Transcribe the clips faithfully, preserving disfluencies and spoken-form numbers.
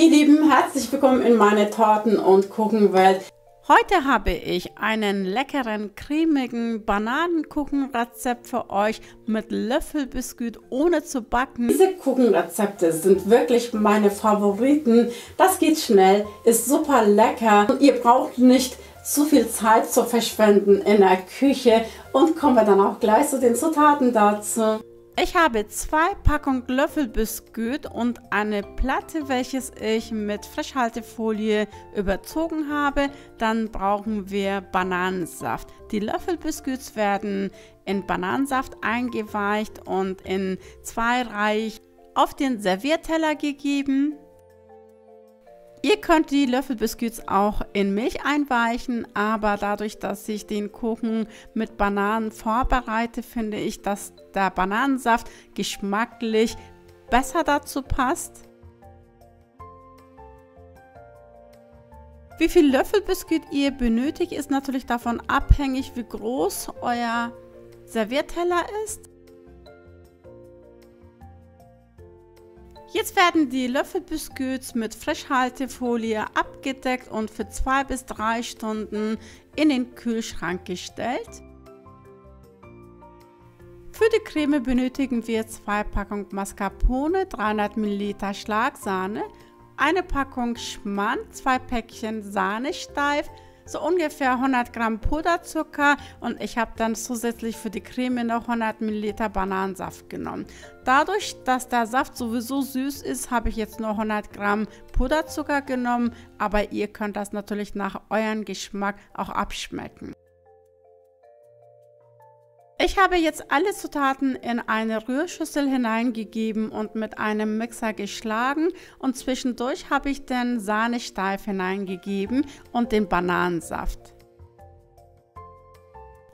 ihr Lieben, herzlich willkommen in meine Torten und Kuchenwelt. Heute habe ich einen leckeren, cremigen Bananenkuchenrezept für euch mit Löffelbiskuit ohne zu backen. Diese Kuchenrezepte sind wirklich meine Favoriten. Das geht schnell, ist super lecker und ihr braucht nicht zu viel Zeit zu verschwenden in der Küche. Und kommen wir dann auch gleich zu den Zutaten dazu. Ich habe zwei Packungen Löffelbiskuit und eine Platte, welches ich mit Frischhaltefolie überzogen habe. Dann brauchen wir Bananensaft. Die Löffelbiskuits werden in Bananensaft eingeweicht und in zwei Reihen auf den Servierteller gegeben. Ihr könnt die Löffelbiskuits auch in Milch einweichen, aber dadurch, dass ich den Kuchen mit Bananen vorbereite, finde ich, dass der Bananensaft geschmacklich besser dazu passt. Wie viel Löffelbiskuit ihr benötigt, ist natürlich davon abhängig, wie groß euer Servierteller ist. Jetzt werden die Löffelbiskuits mit Frischhaltefolie abgedeckt und für zwei bis drei Stunden in den Kühlschrank gestellt. Für die Creme benötigen wir zwei Packungen Mascarpone, dreihundert Milliliter Schlagsahne, eine Packung Schmand, zwei Päckchen Sahnesteif, so ungefähr hundert Gramm Puderzucker und ich habe dann zusätzlich für die Creme noch hundert Milliliter Bananensaft genommen. Dadurch, dass der Saft sowieso süß ist, habe ich jetzt nur hundert Gramm Puderzucker genommen, aber ihr könnt das natürlich nach eurem Geschmack auch abschmecken. Ich habe jetzt alle Zutaten in eine Rührschüssel hineingegeben und mit einem Mixer geschlagen und zwischendurch habe ich den Sahnesteif hineingegeben und den Bananensaft.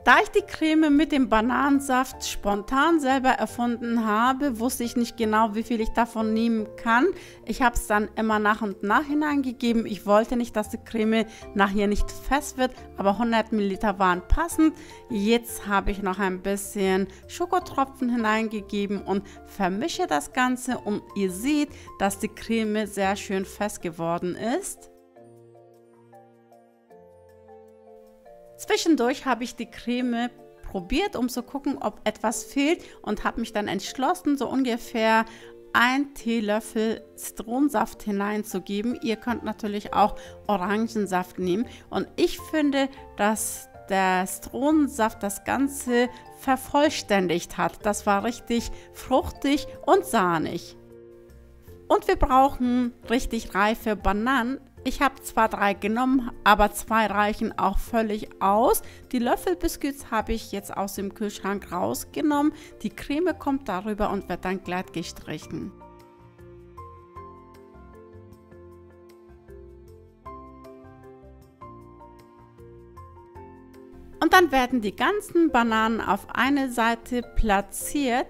Da ich die Creme mit dem Bananensaft spontan selber erfunden habe, wusste ich nicht genau, wie viel ich davon nehmen kann. Ich habe es dann immer nach und nach hineingegeben. Ich wollte nicht, dass die Creme nachher nicht fest wird, aber hundert Milliliter waren passend. Jetzt habe ich noch ein bisschen Schokotropfen hineingegeben und vermische das Ganze und ihr seht, dass die Creme sehr schön fest geworden ist. Zwischendurch habe ich die Creme probiert, um zu gucken, ob etwas fehlt und habe mich dann entschlossen, so ungefähr ein Teelöffel Zitronensaft hineinzugeben. Ihr könnt natürlich auch Orangensaft nehmen und ich finde, dass der Zitronensaft das Ganze vervollständigt hat. Das war richtig fruchtig und sahnig. Und wir brauchen richtig reife Bananen. Ich habe zwar drei genommen, aber zwei reichen auch völlig aus. Die Löffelbiskuits habe ich jetzt aus dem Kühlschrank rausgenommen. Die Creme kommt darüber und wird dann glatt gestrichen. Und dann werden die ganzen Bananen auf eine Seite platziert.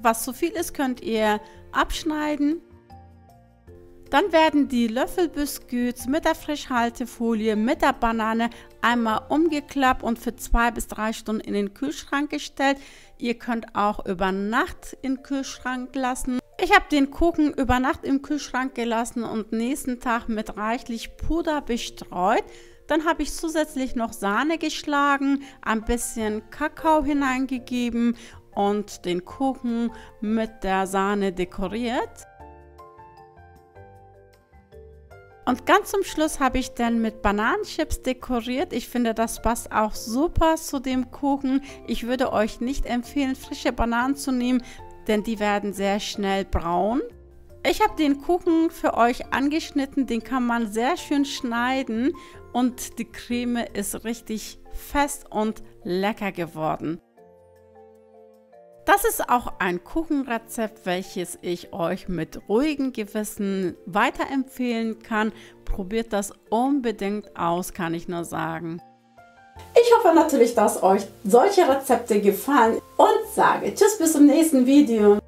Was zu viel ist, könnt ihr abschneiden. Dann werden die Löffelbiskuits mit der Frischhaltefolie, mit der Banane einmal umgeklappt und für zwei bis drei Stunden in den Kühlschrank gestellt. Ihr könnt auch über Nacht im Kühlschrank lassen. Ich habe den Kuchen über Nacht im Kühlschrank gelassen und nächsten Tag mit reichlich Puder bestreut. Dann habe ich zusätzlich noch Sahne geschlagen, ein bisschen Kakao hineingegeben und den Kuchen mit der Sahne dekoriert. Und ganz zum Schluss habe ich dann mit Bananenchips dekoriert. Ich finde, das passt auch super zu dem Kuchen. Ich würde euch nicht empfehlen, frische Bananen zu nehmen, denn die werden sehr schnell braun. Ich habe den Kuchen für euch angeschnitten. Den kann man sehr schön schneiden und die Creme ist richtig fest und lecker geworden. Das ist auch ein Kuchenrezept, welches ich euch mit ruhigem Gewissen weiterempfehlen kann. Probiert das unbedingt aus, kann ich nur sagen. Ich hoffe natürlich, dass euch solche Rezepte gefallen und sage tschüss bis zum nächsten Video.